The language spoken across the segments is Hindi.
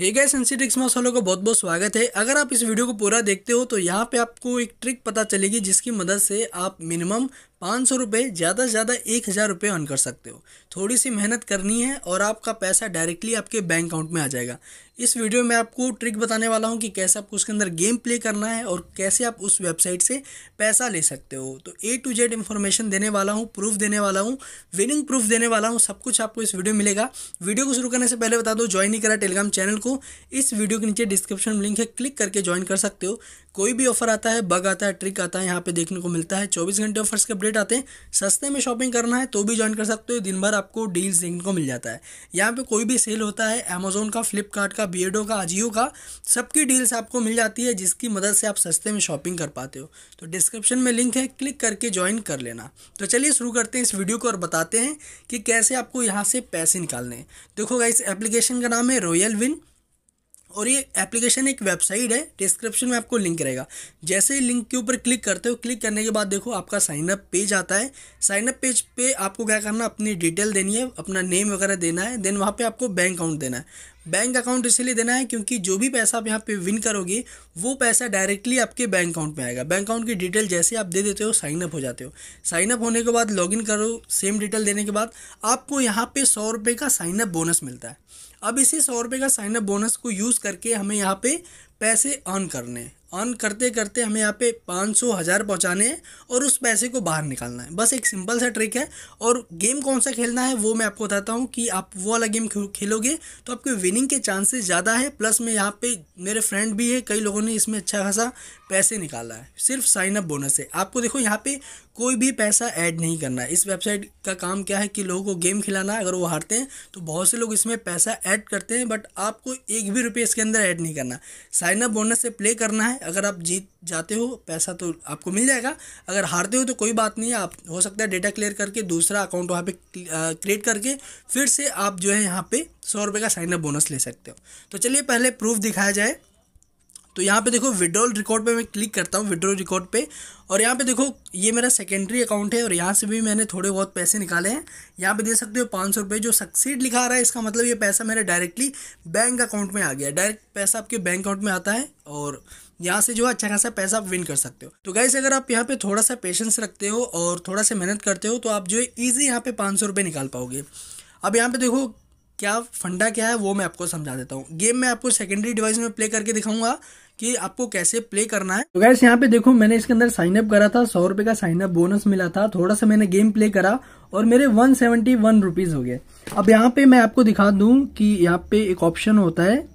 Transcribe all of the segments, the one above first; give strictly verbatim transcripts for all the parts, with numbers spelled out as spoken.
हे गाइस, एनसीट्रिक्स में आप को बहुत बहुत स्वागत है। अगर आप इस वीडियो को पूरा देखते हो तो यहाँ पे आपको एक ट्रिक पता चलेगी जिसकी मदद से आप मिनिमम पाँच सौ रुपये ज़्यादा से ज़्यादा एक हज़ार रुपये अर्न कर सकते हो। थोड़ी सी मेहनत करनी है और आपका पैसा डायरेक्टली आपके बैंक अकाउंट में आ जाएगा। इस वीडियो में आपको ट्रिक बताने वाला हूँ कि कैसे आपको उसके अंदर गेम प्ले करना है और कैसे आप उस वेबसाइट से पैसा ले सकते हो। तो ए टू जेड इन्फॉर्मेशन देने वाला हूँ, प्रूफ देने वाला हूँ, विनिंग प्रूफ देने वाला हूँ, सब कुछ आपको इस वीडियो में मिलेगा। वीडियो को शुरू करने से पहले बता दो, ज्वाइन नहीं करा टेलीग्राम चैनल को, इस वीडियो के नीचे डिस्क्रिप्शन में लिंक है, क्लिक करके ज्वाइन कर सकते हो। कोई भी ऑफर आता है, बग आता है, ट्रिक आता है, यहाँ पे देखने को मिलता है। चौबीस घंटे ऑफर्स के अपडेट आते हैं। सस्ते में शॉपिंग करना है तो भी ज्वाइन कर सकते हो, दिन भर आपको डील्स देखने को मिल जाता है। यहाँ पे कोई भी सेल होता है, अमेजोन का, फ्लिपकार्ट का, बीएडो का, जियो का, सबकी डील्स आपको मिल जाती है जिसकी मदद से आप सस्ते में शॉपिंग कर पाते हो। तो डिस्क्रिप्शन में लिंक है, क्लिक करके ज्वाइन कर लेना। तो चलिए शुरू करते हैं इस वीडियो को और बताते हैं कि कैसे आपको यहाँ से पैसे निकालने हैं। देखो गाइस, एप्लीकेशन का नाम है रॉयल विन और ये एप्लीकेशन एक वेबसाइट है। डिस्क्रिप्शन में आपको लिंक रहेगा, जैसे ही लिंक के ऊपर क्लिक करते हो, क्लिक करने के बाद देखो आपका साइनअप पेज आता है। साइनअप पेज पे आपको क्या करना, अपनी डिटेल देनी है, अपना नेम वगैरह देना है। देन वहाँ पे आपको बैंक अकाउंट देना है। बैंक अकाउंट इसीलिए देना है क्योंकि जो भी पैसा आप यहाँ पे विन करोगे वो पैसा डायरेक्टली आपके बैंक अकाउंट में आएगा। बैंक अकाउंट की डिटेल जैसे आप दे देते हो, साइनअप हो जाते हो। साइनअप होने के बाद लॉगिन करो, सेम डिटेल देने के बाद आपको यहाँ पे सौ रुपये का साइनअप बोनस मिलता है। अब इसी सौ रुपये का साइनअप बोनस को यूज़ करके हमें यहाँ पे पैसे अर्न करने हैं। अर्न करते करते हमें यहाँ पे पाँच सौ हज़ार पहुँचाने हैं और उस पैसे को बाहर निकालना है। बस एक सिंपल सा ट्रिक है। और गेम कौन सा खेलना है वो मैं आपको बताता हूँ कि आप वो वाला गेम खेलोगे तो आपके विनिंग के चांसेस ज़्यादा है। प्लस में यहाँ पे मेरे फ्रेंड भी है, कई लोगों ने इसमें अच्छा खासा पैसे निकाला है सिर्फ साइनअप बोनस से। आपको देखो यहाँ पर कोई भी पैसा ऐड नहीं करना है। इस वेबसाइट का काम क्या है कि लोगों को गेम खिलाना है। अगर वो हारते हैं तो बहुत से लोग इसमें पैसा ऐड करते हैं, बट आपको एक भी रुपये इसके अंदर ऐड नहीं करना। साइनअप बोनस से प्ले करना है। अगर आप जीत जाते हो पैसा तो आपको मिल जाएगा, अगर हारते हो तो कोई बात नहीं है। आप हो सकता है डेटा क्लियर करके दूसरा अकाउंट वहाँ पे क्रिएट करके फिर से आप जो है यहाँ पे सौ रुपये का साइनअप बोनस ले सकते हो। तो चलिए पहले प्रूफ दिखाया जाए। तो यहाँ पे देखो विड्रॉल रिकॉर्ड पे मैं क्लिक करता हूँ, विड्रॉल रिकॉर्ड पे, और यहाँ पे देखो ये मेरा सेकेंडरी अकाउंट है और यहाँ से भी मैंने थोड़े बहुत पैसे निकाले हैं। यहाँ पे दे सकते हो पाँच सौ रुपये। जो सक्सीड लिखा आ रहा है इसका मतलब ये पैसा मेरा डायरेक्टली बैंक अकाउंट में आ गया। डायरेक्ट पैसा आपके बैंक अकाउंट में आता है और यहाँ से जो है अच्छा खासा पैसा आप विन कर सकते हो। तो गाइस, अगर आप यहाँ पे थोड़ा सा पेशेंस रखते हो और थोड़ा सा मेहनत करते हो तो आप जो है ईजी यहाँ पे पाँच सौ रुपये निकाल पाओगे। अब यहाँ पे देखो क्या फंडा क्या है वो मैं आपको समझा देता हूँ। गेम मैं आपको सेकेंडरी डिवाइस में प्ले करके दिखाऊंगा कि आपको कैसे प्ले करना है। तो गाइस, यहाँ पे देखो मैंने इसके अंदर साइनअप करा था, सौ रुपये का साइनअप बोनस मिला था। थोड़ा सा मैंने गेम प्ले करा और मेरे वन सेवेंटी वन रुपीज़ हो गए। अब यहाँ पे मैं आपको दिखा दूँ कि यहाँ पे एक ऑप्शन होता है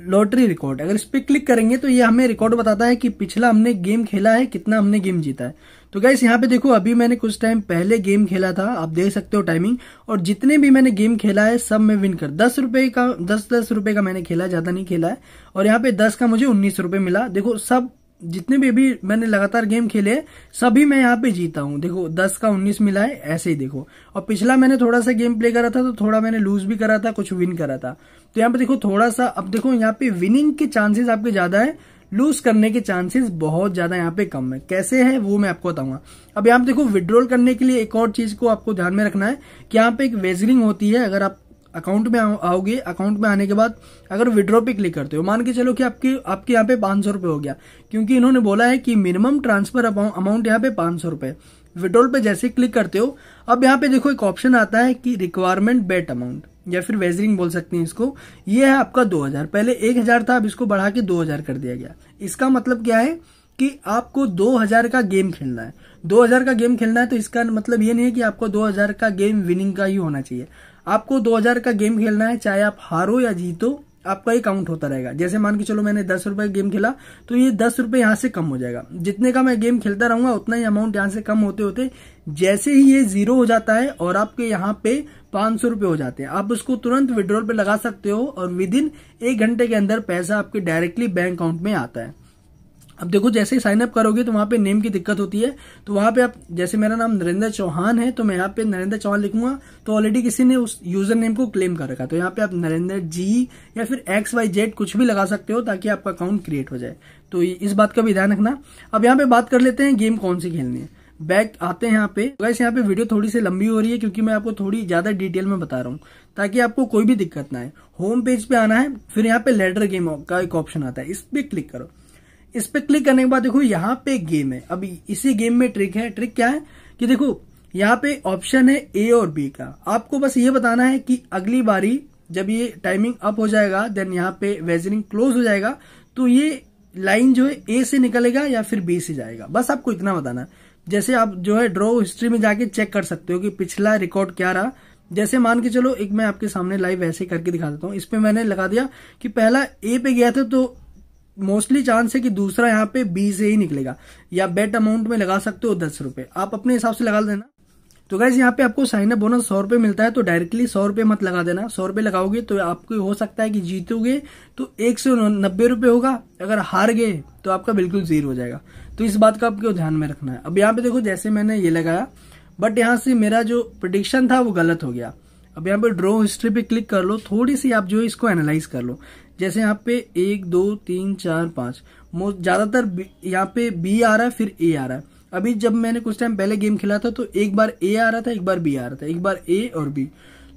लॉटरी रिकॉर्ड। अगर इस पर क्लिक करेंगे तो ये हमें रिकॉर्ड बताता है कि पिछला हमने गेम खेला है, कितना हमने गेम जीता है। तो गाइस, यहाँ पे देखो अभी मैंने कुछ टाइम पहले गेम खेला था, आप देख सकते हो टाइमिंग, और जितने भी मैंने गेम खेला है सब में विन कर दस रुपये का दस दस रुपये का मैंने खेला, ज़्यादा नहीं खेला है। और यहाँ पे दस का मुझे उन्नीस रुपये मिला। देखो सब जितने भी अभी मैंने लगातार गेम खेले सभी मैं यहाँ पे जीता हूँ। देखो दस का उन्नीस मिला है, ऐसे ही देखो। और पिछला मैंने थोड़ा सा गेम प्ले करा था तो थोड़ा मैंने लूज भी करा था, कुछ विन करा था। तो यहाँ पे देखो थोड़ा सा, अब देखो यहाँ पे विनिंग के चांसेस आपके ज्यादा है, लूज करने के चांसेस बहुत ज्यादा यहाँ पे कम है। कैसे है वो मैं आपको बताऊंगा। अब यहाँ पे देखो विड्रॉल करने के लिए एक और चीज को आपको ध्यान में रखना है कि यहाँ पे एक वेजलिंग होती है। अगर आप अकाउंट में आओगे, अकाउंट में आने के बाद अगर विड्रॉ पे क्लिक करते हो, मान के चलो कि आपके आपके यहाँ पे पाँच सौ रुपये हो गया, क्योंकि इन्होंने बोला है कि मिनिमम ट्रांसफर अमाउंट यहाँ पे पाँच सौ रुपये। विड्रॉल पे जैसे क्लिक करते हो, अब यहाँ पे देखो एक ऑप्शन आता है कि रिक्वायरमेंट बेट अमाउंट या फिर वेजरिंग बोल सकते हैं इसको। ये है आपका दो हज़ार, पहले एक हज़ार था, अब इसको बढ़ा के दो हज़ार कर दिया गया। इसका मतलब क्या है कि आपको दो हज़ार का गेम खेलना है। दो हज़ार का गेम खेलना है तो इसका मतलब ये नहीं है कि आपको दो हज़ार का गेम विनिंग का ही होना चाहिए। आपको दो हज़ार का गेम खेलना है, चाहे आप हारो या जीतो, आपका ये काउंट होता रहेगा। जैसे मान के चलो मैंने दस रुपये का गेम खेला तो ये दस रुपये यहाँ से कम हो जाएगा। जितने का मैं गेम खेलता रहूंगा उतना ही अमाउंट यहाँ से कम होते होते जैसे ही ये जीरो हो जाता है और आपके यहाँ पे पाँच सौ रुपये हो जाते हैं, आप उसको तुरंत विड्रॉल पे लगा सकते हो और विद इन एक घंटे के अंदर पैसा आपके डायरेक्टली बैंक अकाउंट में आता है। अब देखो जैसे ही साइनअप करोगे तो वहाँ पे नेम की दिक्कत होती है, तो वहाँ पे आप, जैसे मेरा नाम नरेंद्र चौहान है तो मैं यहाँ पे नरेंद्र चौहान लिखूंगा तो ऑलरेडी किसी ने उस यूजर नेम को क्लेम कर रखा, तो यहाँ पे आप नरेंद्र जी या फिर एक्स वाई जेड कुछ भी लगा सकते हो ताकि आपका अकाउंट क्रिएट हो जाए। तो इस बात का भी ध्यान रखना। अब यहाँ पे बात कर लेते हैं गेम कौन सी खेलनी है। बैक आते हैं यहाँ पे। गाइस यहाँ पे वीडियो थोड़ी सी लंबी हो रही है क्योंकि मैं आपको थोड़ी ज्यादा डिटेल में बता रहा हूँ ताकि आपको कोई भी दिक्कत ना आए। होम पेज पे आना है, फिर यहाँ पे लेडर गेम का एक ऑप्शन आता है, इस पे क्लिक करो। इस पे क्लिक करने के बाद देखो यहाँ पे गेम है। अब इसी गेम में ट्रिक है। ट्रिक क्या है कि देखो यहाँ पे ऑप्शन है ए और बी का, आपको बस ये बताना है कि अगली बारी जब ये टाइमिंग अप हो जाएगा देन यहाँ पे वेजरिंग क्लोज हो जाएगा तो ये लाइन जो है ए से निकलेगा या फिर बी से जाएगा, बस आपको इतना बताना। जैसे आप जो है ड्रॉ हिस्ट्री में जाके चेक कर सकते हो कि पिछला रिकॉर्ड क्या रहा। जैसे मान के चलो एक मैं आपके सामने लाइव वैसे करके दिखा देता हूँ। इस पे मैंने लगा दिया कि पहला ए पे गया था तो मोस्टली चांस है कि दूसरा यहाँ पे बी से ही निकलेगा, या बेट अमाउंट में लगा सकते हो दस रुपए, आप अपने हिसाब से लगा देना। तो गाइज यहाँ पे आपको साइन अप बोनस सौ रुपए मिलता है, तो डायरेक्टली सौ रुपए मत लगा देना। सौ रुपए लगाओगे तो आपको हो सकता है कि जीतोगे तो एक सौ नब्बे रुपए होगा, अगर हार गए तो आपका बिल्कुल जीरो हो जाएगा, तो इस बात का आपको ध्यान में रखना है। अब यहाँ पे देखो जैसे मैंने ये लगाया बट यहाँ से मेरा जो प्रेडिक्शन था वो गलत हो गया। अब यहाँ पे ड्रॉ हिस्ट्री पे क्लिक कर लो, थोड़ी सी आप जो है इसको एनालाइज कर लो। जैसे यहाँ पे एक दो तीन चार पांच मोस्ट ज्यादातर यहाँ पे बी आ रहा है फिर ए आ रहा है। अभी जब मैंने कुछ टाइम पहले गेम खेला था तो एक बार ए आ रहा था, एक बार बी आ रहा था, एक बार ए और बी।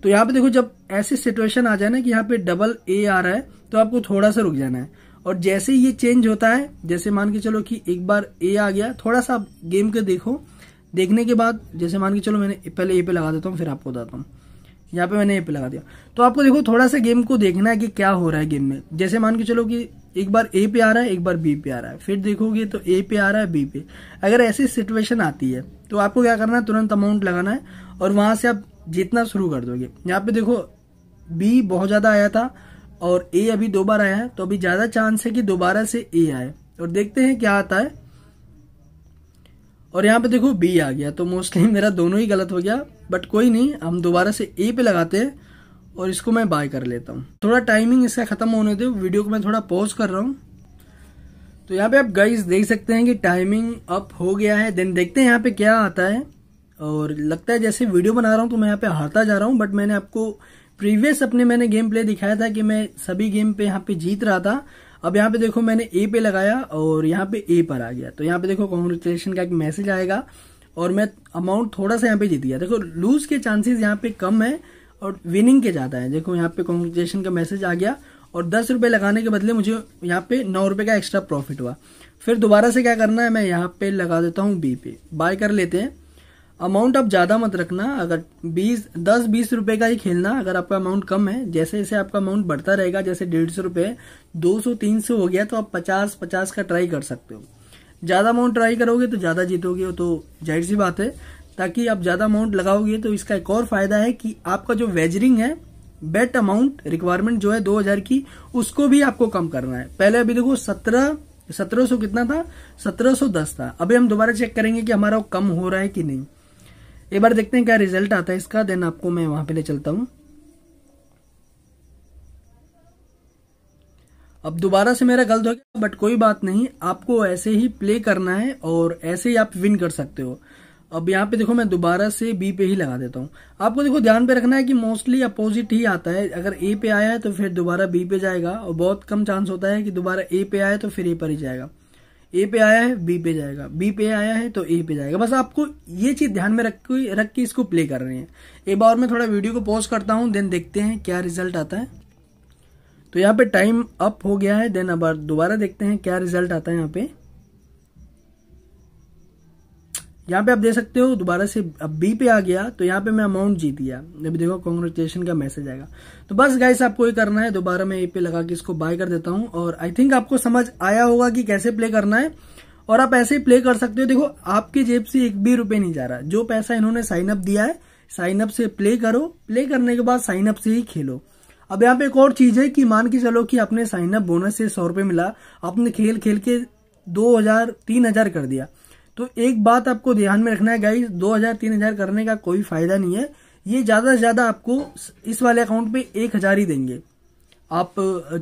तो यहाँ पे देखो जब ऐसी सिचुएशन आ जाए ना कि यहाँ पे डबल ए आ रहा है तो आपको थोड़ा सा रुक जाना है, और जैसे ये चेंज होता है, जैसे मान के चलो कि एक बार ए आ गया, थोड़ा सा आप गेम के देखो, देखने के बाद जैसे मान के चलो मैंने पहले ए पे लगा देता हूँ फिर आपको बताता हूँ। यहाँ पे मैंने ए पे लगा दिया तो आपको देखो थोड़ा सा गेम को देखना है कि क्या हो रहा है गेम में। जैसे मान के चलो कि एक बार ए पे आ रहा है, एक बार बी पे आ रहा है, फिर देखोगे तो ए पे आ रहा है बी पे। अगर ऐसी सिचुएशन आती है तो आपको क्या करना है, तुरंत अमाउंट लगाना है और वहां से आप जीतना शुरू कर दोगे। यहाँ पे देखो बी बहुत ज्यादा आया था और ए अभी दो बार आया है, तो अभी ज्यादा चांस है कि दोबारा से ए आए, और देखते हैं क्या आता है। और यहाँ पे देखो बी आ गया, तो मोस्टली मेरा दोनों ही गलत हो गया, बट कोई नहीं, हम दोबारा से ए पे लगाते हैं और इसको मैं बाय कर लेता हूँ। थोड़ा टाइमिंग इसका खत्म होने दो, वीडियो को मैं थोड़ा पॉज कर रहा हूँ। तो यहाँ पे आप गाइस देख सकते हैं कि टाइमिंग अप हो गया है, देन देखते हैं यहाँ पे क्या आता है। और लगता है जैसे वीडियो बना रहा हूँ तो मैं यहाँ पे हारता जा रहा हूँ, बट मैंने आपको प्रीवियस अपने मैंने गेम प्ले दिखाया था कि मैं सभी गेम पे यहाँ पे जीत रहा था। अब यहाँ पे देखो मैंने ए पे लगाया और यहाँ पे ए पर आ गया, तो यहाँ पे देखो कॉन्ग्रेचुलेशन का एक मैसेज आएगा और मैं अमाउंट थोड़ा सा यहाँ पे जीत गया। देखो लूज के चांसेस यहाँ पे कम है और विनिंग के ज्यादा है। देखो यहाँ पे कॉन्ग्रेचुलेशन का मैसेज आ गया और दस रुपये लगाने के बदले मुझे यहाँ पे नौ रुपये का एक्स्ट्रा प्रॉफिट हुआ। फिर दोबारा से क्या करना है, मैं यहाँ पे लगा देता हूँ बी पे, बाय कर लेते हैं। अमाउंट आप ज्यादा मत रखना, अगर बीस दस बीस रुपए का ही खेलना। अगर आपका अमाउंट कम है, जैसे जैसे आपका अमाउंट बढ़ता रहेगा, जैसे डेढ़ सौ रुपये दो सौ तीन सौ हो गया, तो आप पचास पचास का ट्राई कर सकते हो। ज्यादा अमाउंट ट्राई करोगे तो ज्यादा जीतोगे, तो जाहिर सी बात है। ताकि आप ज्यादा अमाउंट लगाओगे तो इसका एक और फायदा है कि आपका जो वेजरिंग है, बेट अमाउंट रिक्वायरमेंट जो है दो हजार की, उसको भी आपको कम करना है। पहले अभी देखो सत्रह सत्रह सौ कितना था, सत्रह सौ दस था। अभी हम दोबारा चेक करेंगे कि हमारा कम हो रहा है कि नहीं। एक बार देखते हैं क्या रिजल्ट आता है इसका, देन आपको मैं वहां पे ले चलता हूं। अब दोबारा से मेरा गलत हो गया, बट कोई बात नहीं, आपको ऐसे ही प्ले करना है और ऐसे ही आप विन कर सकते हो। अब यहाँ पे देखो मैं दोबारा से बी पे ही लगा देता हूँ। आपको देखो ध्यान पे रखना है कि मोस्टली अपोजिट ही आता है। अगर ए पे आया है तो फिर दोबारा बी पे जाएगा, और बहुत कम चांस होता है कि दोबारा ए पे आए तो फिर ए पर ही जाएगा। ए पे आया है बी पे जाएगा, बी पे आया है तो ए पे जाएगा। बस आपको ये चीज ध्यान में रख के रख के इसको प्ले कर रहे हैं। एक बार मैं थोड़ा वीडियो को पॉज करता हूँ, देन देखते हैं क्या रिजल्ट आता है। तो यहाँ पे टाइम अप हो गया है, देन अब दोबारा देखते हैं क्या रिजल्ट आता है। यहाँ पे यहाँ पे आप देख सकते हो दोबारा से अब बी पे आ गया, तो यहाँ पे मैं अमाउंट जीत गया। अभी देखो कॉन्ग्रेचुलेशन का मैसेज आएगा। तो बस गाइस आपको ये करना है, दोबारा मैं ए पे लगा के इसको बाय कर देता हूँ। और आई थिंक आपको समझ आया होगा कि कैसे प्ले करना है, और आप ऐसे ही प्ले कर सकते हो। देखो आपके जेब से एक भी रुपये नहीं जा रहा, जो पैसा इन्होंने साइन अप दिया है, साइन अप से प्ले करो, प्ले करने के बाद साइन अप से ही खेलो। अब यहाँ पे एक और चीज है कि मान के चलो कि आपने साइन अप बोनस से सौ रुपये मिला, आपने खेल खेल के दो हजार तीन हजार कर दिया, तो एक बात आपको ध्यान में रखना है गाइस, दो हजार तीन हजार करने का कोई फायदा नहीं है। ये ज्यादा से ज्यादा आपको इस वाले अकाउंट पे एक हजार ही देंगे। आप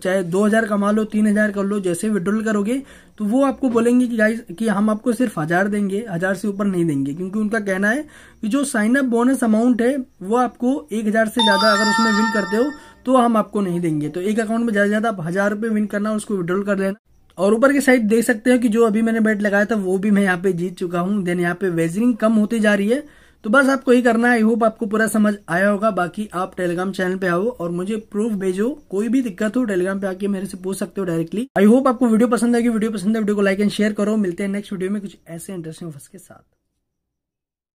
चाहे दो हजार कमा लो, तीन हजार कर लो, जैसे विड्रॉल करोगे तो वो आपको बोलेंगे कि गाइस कि हम आपको सिर्फ हजार देंगे, हजार से ऊपर नहीं देंगे, क्योंकि उनका कहना है कि जो साइन अप बोनस अमाउंट है वो आपको एक हजार से ज्यादा अगर उसमें विन करते हो तो हम आपको नहीं देंगे। तो एक अकाउंट में ज्यादा से ज्यादा आप हजार रुपये विन करना, उसको विड्रॉल कर लेना। और ऊपर की साइड देख सकते हैं कि जो अभी मैंने बेट लगाया था वो भी मैं यहाँ पे जीत चुका हूँ। देन यहाँ पे वेजरिंग कम होती जा रही है। तो बस आपको ही करना है। आई होप आपको पूरा समझ आया होगा। बाकी आप टेलीग्राम चैनल पे आओ और मुझे प्रूफ भेजो। कोई भी दिक्कत हो टेलीग्राम पे आके मेरे से पूछ सकते हो डायरेक्टली। आई होप आपको वीडियो पसंद आएगी। वीडियो पसंद है वीडियो को लाइक एंड शेयर करो। मिलते हैं नेक्स्ट वीडियो में कुछ ऐसे इंटरेस्टिंग फर्स्ट के साथ।